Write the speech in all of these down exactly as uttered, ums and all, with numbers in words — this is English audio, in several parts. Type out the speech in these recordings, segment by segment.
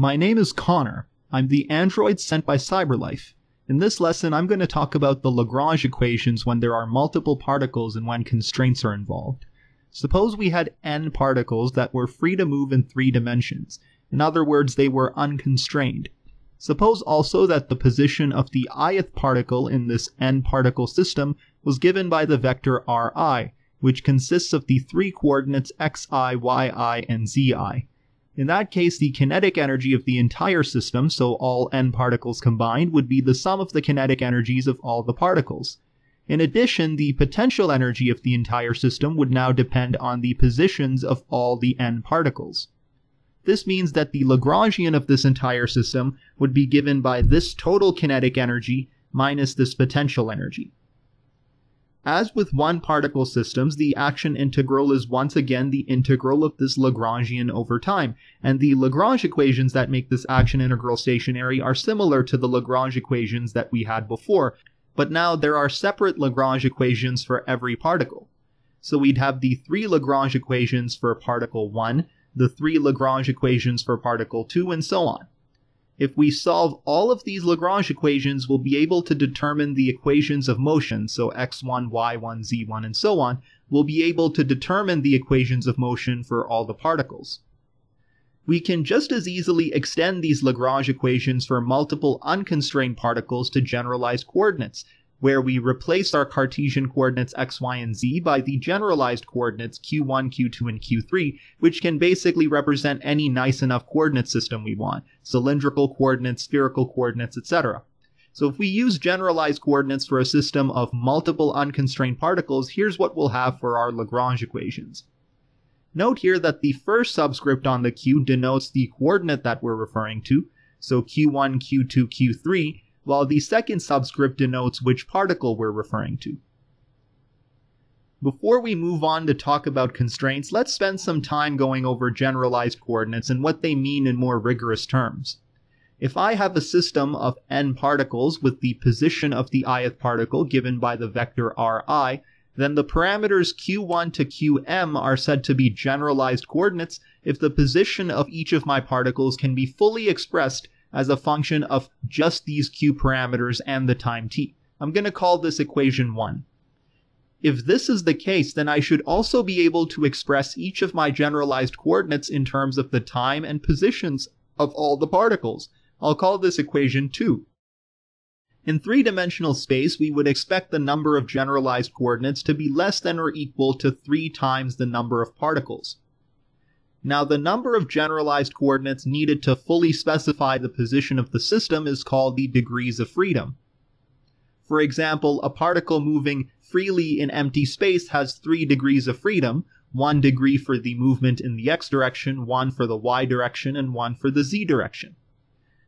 My name is Connor. I'm the android sent by CyberLife. In this lesson, I'm going to talk about the Lagrange equations when there are multiple particles and when constraints are involved. Suppose we had n particles that were free to move in three dimensions. In other words, they were unconstrained. Suppose also that the position of the i-th particle in this n-particle system was given by the vector ri, which consists of the three coordinates xi, yi, and zi. In that case, the kinetic energy of the entire system, so all n particles combined, would be the sum of the kinetic energies of all the particles. In addition, the potential energy of the entire system would now depend on the positions of all the n particles. This means that the Lagrangian of this entire system would be given by this total kinetic energy minus this potential energy. As with one-particle systems, the action integral is once again the integral of this Lagrangian over time, and the Lagrange equations that make this action integral stationary are similar to the Lagrange equations that we had before, but now there are separate Lagrange equations for every particle. So we'd have the three Lagrange equations for particle one, the three Lagrange equations for particle two, and so on. If we solve all of these Lagrange equations, we'll be able to determine the equations of motion, so x one, y one, z one, and so on. We'll be able to determine the equations of motion for all the particles. We can just as easily extend these Lagrange equations for multiple unconstrained particles to generalized coordinates, where we replace our Cartesian coordinates x, y, and z by the generalized coordinates q one, q two, and q three, which can basically represent any nice enough coordinate system we want, cylindrical coordinates, spherical coordinates, et cetera. So if we use generalized coordinates for a system of multiple unconstrained particles, here's what we'll have for our Lagrange equations. Note here that the first subscript on the q denotes the coordinate that we're referring to, so q one, q two, q three, while the second subscript denotes which particle we're referring to. Before we move on to talk about constraints, let's spend some time going over generalized coordinates and what they mean in more rigorous terms. If I have a system of n particles with the position of the i-th particle given by the vector ri, then the parameters q one to qm are said to be generalized coordinates if the position of each of my particles can be fully expressed as a function of just these q parameters and the time t. I'm going to call this equation one. If this is the case, then I should also be able to express each of my generalized coordinates in terms of the time and positions of all the particles. I'll call this equation two. In three-dimensional space, we would expect the number of generalized coordinates to be less than or equal to three times the number of particles. Now, the number of generalized coordinates needed to fully specify the position of the system is called the degrees of freedom. For example, a particle moving freely in empty space has three degrees of freedom, one degree for the movement in the x direction, one for the y direction, and one for the z direction.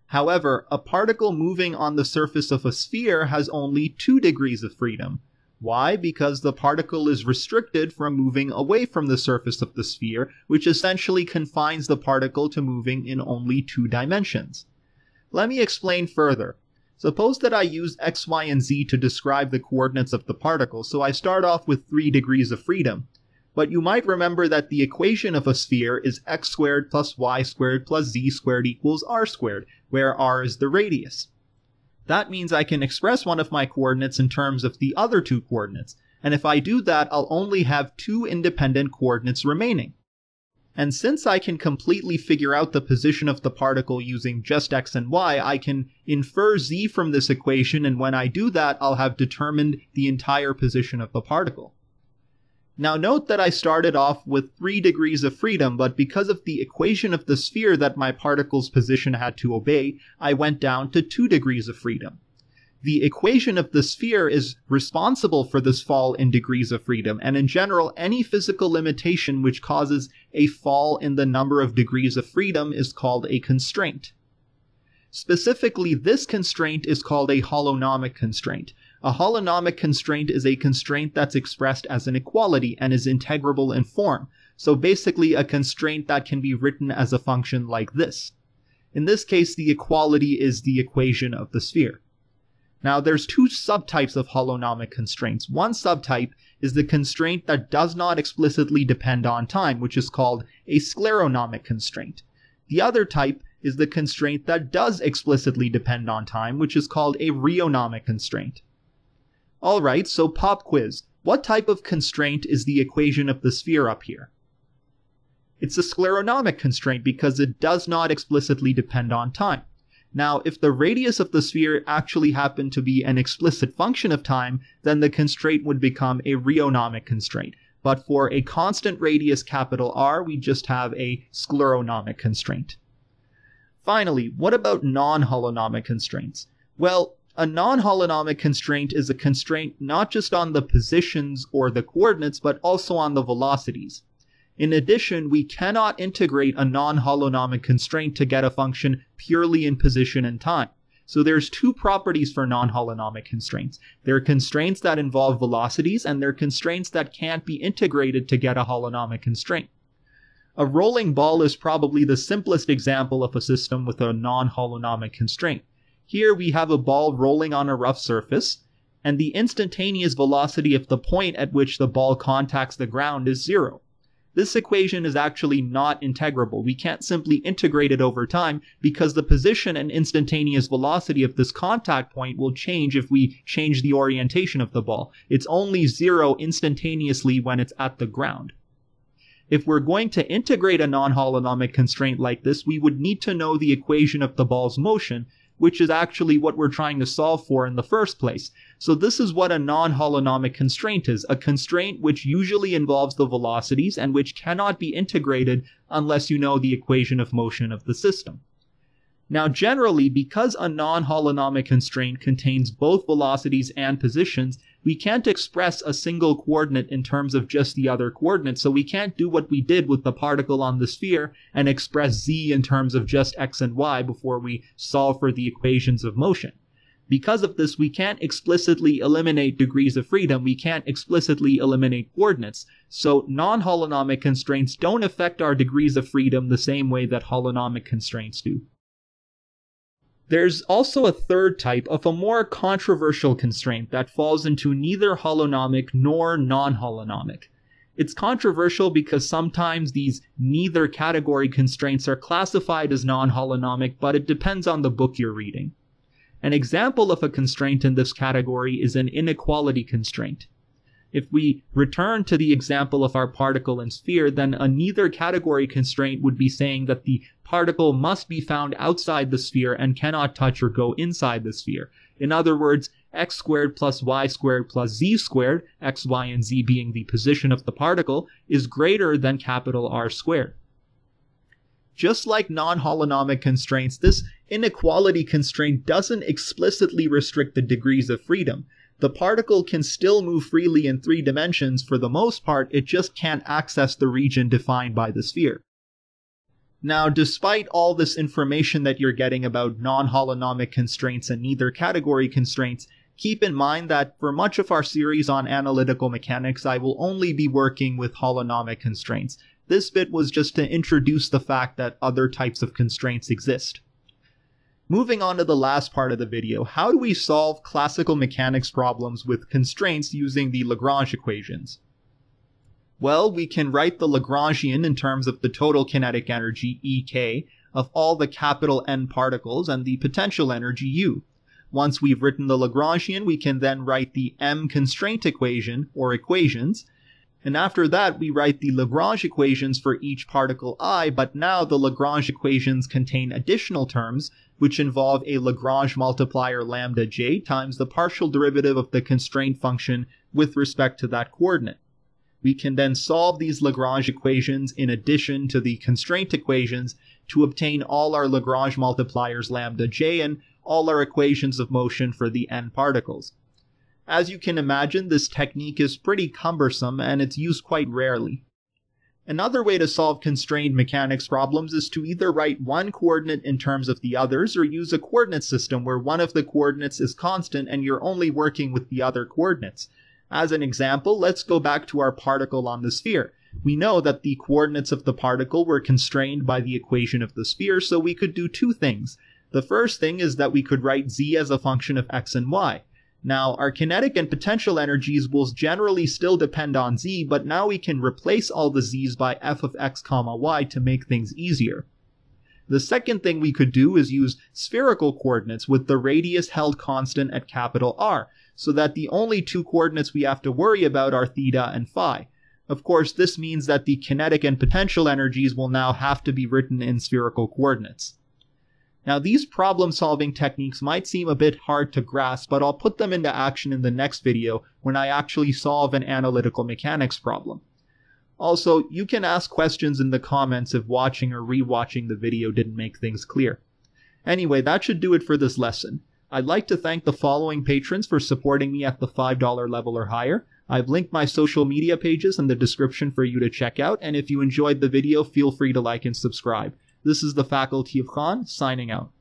However, a particle moving on the surface of a sphere has only two degrees of freedom. Why? Because the particle is restricted from moving away from the surface of the sphere, which essentially confines the particle to moving in only two dimensions. Let me explain further. Suppose that I use x, y, and z to describe the coordinates of the particle, so I start off with three degrees of freedom. But you might remember that the equation of a sphere is x squared plus y squared plus z squared equals r squared, where r is the radius. That means I can express one of my coordinates in terms of the other two coordinates, and if I do that, I'll only have two independent coordinates remaining. And since I can completely figure out the position of the particle using just x and y, I can infer z from this equation, and when I do that, I'll have determined the entire position of the particle. Now note that I started off with three degrees of freedom, but because of the equation of the sphere that my particle's position had to obey, I went down to two degrees of freedom. The equation of the sphere is responsible for this fall in degrees of freedom, and in general, any physical limitation which causes a fall in the number of degrees of freedom is called a constraint. Specifically, this constraint is called a holonomic constraint. A holonomic constraint is a constraint that's expressed as an equality and is integrable in form, so basically a constraint that can be written as a function like this. In this case, the equality is the equation of the sphere. Now, there's two subtypes of holonomic constraints. One subtype is the constraint that does not explicitly depend on time, which is called a scleronomic constraint. The other type is the constraint that does explicitly depend on time, which is called a rheonomic constraint. Alright, so pop quiz. What type of constraint is the equation of the sphere up here? It's a scleronomic constraint because it does not explicitly depend on time. Now, if the radius of the sphere actually happened to be an explicit function of time, then the constraint would become a rheonomic constraint. But for a constant radius capital R, we just have a scleronomic constraint. Finally, what about non-holonomic constraints? Well, a non-holonomic constraint is a constraint not just on the positions or the coordinates, but also on the velocities. In addition, we cannot integrate a non-holonomic constraint to get a function purely in position and time. So there's two properties for non-holonomic constraints. There are constraints that involve velocities, and there are constraints that can't be integrated to get a holonomic constraint. A rolling ball is probably the simplest example of a system with a non-holonomic constraint. Here we have a ball rolling on a rough surface, and the instantaneous velocity of the point at which the ball contacts the ground is zero. This equation is actually not integrable. We can't simply integrate it over time because the position and instantaneous velocity of this contact point will change if we change the orientation of the ball. It's only zero instantaneously when it's at the ground. If we're going to integrate a non-holonomic constraint like this, we would need to know the equation of the ball's motion, which is actually what we're trying to solve for in the first place. So this is what a non-holonomic constraint is, a constraint which usually involves the velocities and which cannot be integrated unless you know the equation of motion of the system. Now generally, because a non-holonomic constraint contains both velocities and positions, we can't express a single coordinate in terms of just the other coordinate, so we can't do what we did with the particle on the sphere and express z in terms of just x and y before we solve for the equations of motion. Because of this, we can't explicitly eliminate degrees of freedom, we can't explicitly eliminate coordinates, so non-holonomic constraints don't affect our degrees of freedom the same way that holonomic constraints do. There's also a third type of a more controversial constraint that falls into neither holonomic nor non-holonomic. It's controversial because sometimes these neither category constraints are classified as non-holonomic, but it depends on the book you're reading. An example of a constraint in this category is an inequality constraint. If we return to the example of our particle and sphere, then a neither category constraint would be saying that the particle must be found outside the sphere and cannot touch or go inside the sphere. In other words, x squared plus y squared plus z squared, x, y, and z being the position of the particle, is greater than capital R squared. Just like non-holonomic constraints, this inequality constraint doesn't explicitly restrict the degrees of freedom. The particle can still move freely in three dimensions. For the most part, it just can't access the region defined by the sphere. Now, despite all this information that you're getting about non-holonomic constraints and neither category constraints, keep in mind that for much of our series on analytical mechanics, I will only be working with holonomic constraints. This bit was just to introduce the fact that other types of constraints exist. Moving on to the last part of the video, how do we solve classical mechanics problems with constraints using the Lagrange equations? Well, we can write the Lagrangian in terms of the total kinetic energy, E K, of all the capital N particles and the potential energy, U. Once we've written the Lagrangian, we can then write the M constraint equation, or equations, and after that we write the Lagrange equations for each particle I, but now the Lagrange equations contain additional terms, which involve a Lagrange multiplier lambda j times the partial derivative of the constraint function with respect to that coordinate. We can then solve these Lagrange equations in addition to the constraint equations to obtain all our Lagrange multipliers lambda j and all our equations of motion for the n particles. As you can imagine, this technique is pretty cumbersome and it's used quite rarely. Another way to solve constrained mechanics problems is to either write one coordinate in terms of the others or use a coordinate system where one of the coordinates is constant and you're only working with the other coordinates. As an example, let's go back to our particle on the sphere. We know that the coordinates of the particle were constrained by the equation of the sphere, so we could do two things. The first thing is that we could write z as a function of x and y. Now, our kinetic and potential energies will generally still depend on z, but now we can replace all the z's by f of x comma y to make things easier. The second thing we could do is use spherical coordinates with the radius held constant at capital R, so that the only two coordinates we have to worry about are theta and phi. Of course, this means that the kinetic and potential energies will now have to be written in spherical coordinates. Now, these problem-solving techniques might seem a bit hard to grasp, but I'll put them into action in the next video when I actually solve an analytical mechanics problem. Also, you can ask questions in the comments if watching or rewatching the video didn't make things clear. Anyway, that should do it for this lesson. I'd like to thank the following patrons for supporting me at the five dollar level or higher. I've linked my social media pages in the description for you to check out, and if you enjoyed the video, feel free to like and subscribe. This is the Faculty of Khan, signing out.